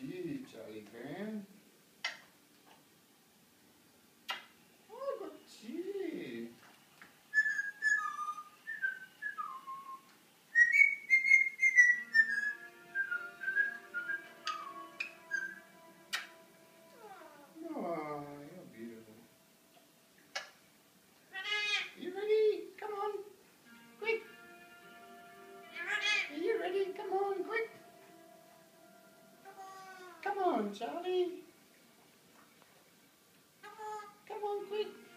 to you, Charlie Brown. Oh, look at you. Oh, you're beautiful. You ready? Come on, quick. Are you ready? Come on, quick. Come on, Charlie. Come on, quick.